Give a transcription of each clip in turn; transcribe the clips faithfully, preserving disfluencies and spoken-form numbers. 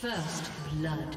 First blood.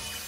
You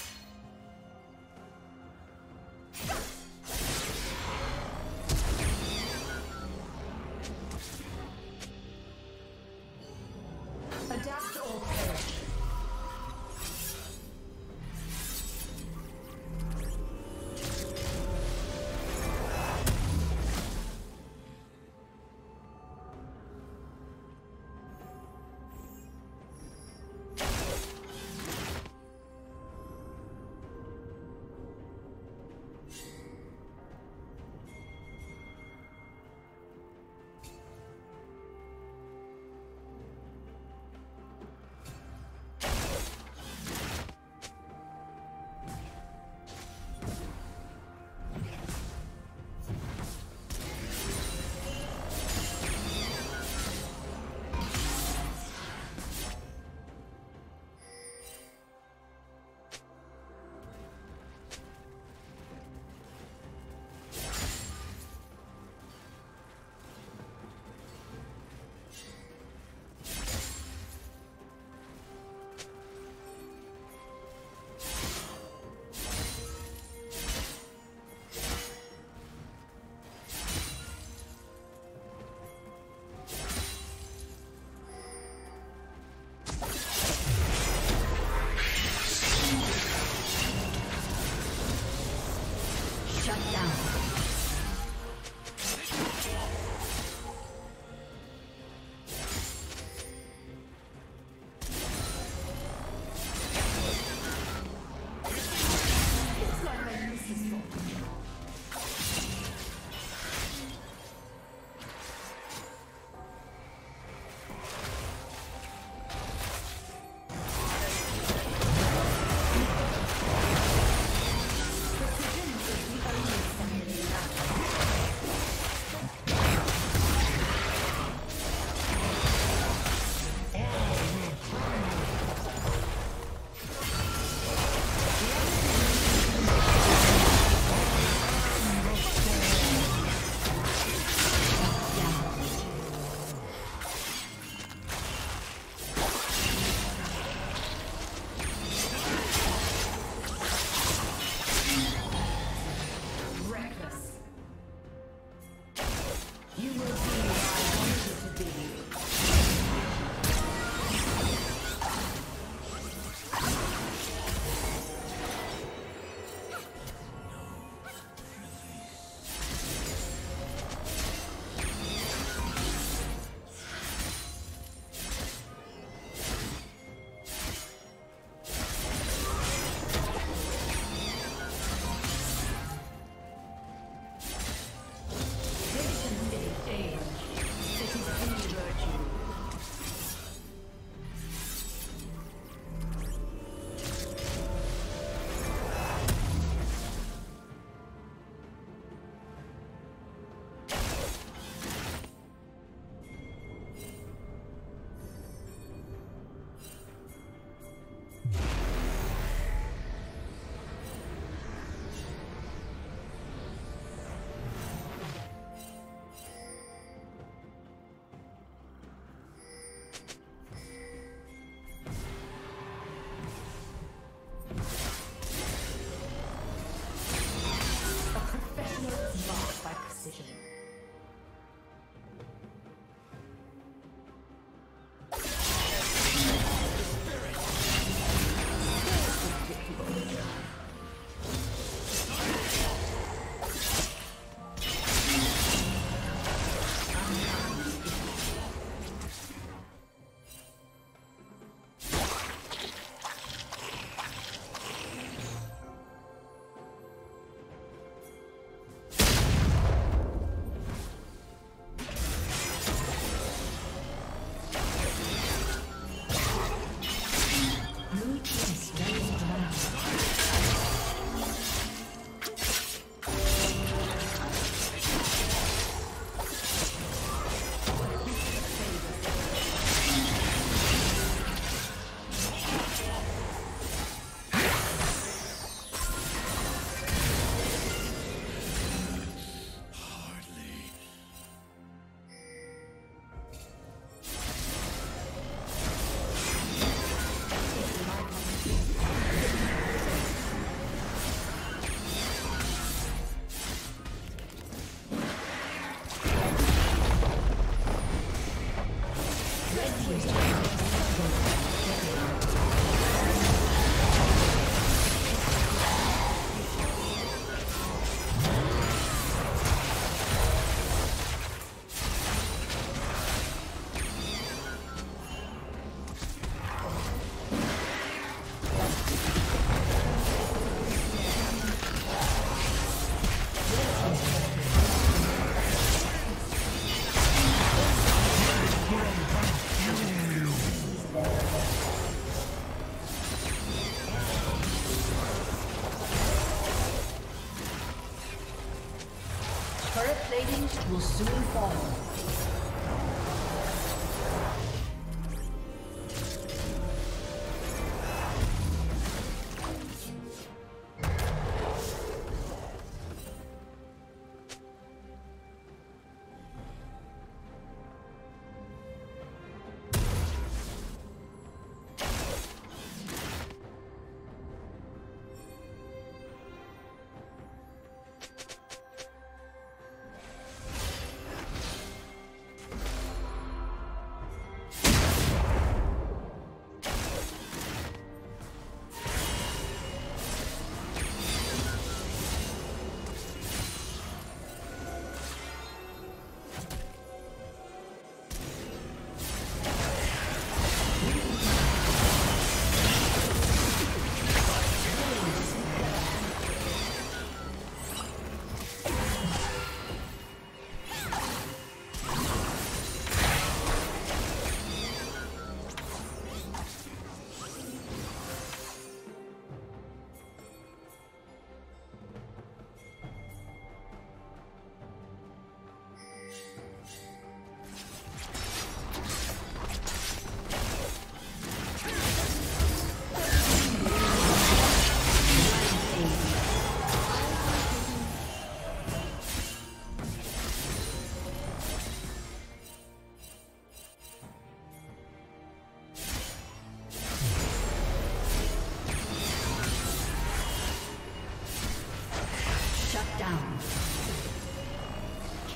Will soon fall.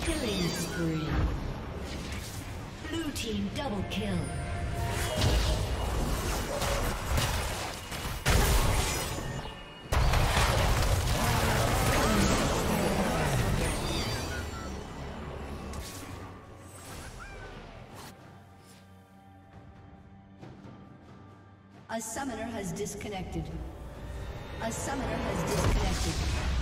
Killing spree. Blue team double kill. A summoner has disconnected. A summoner has disconnected.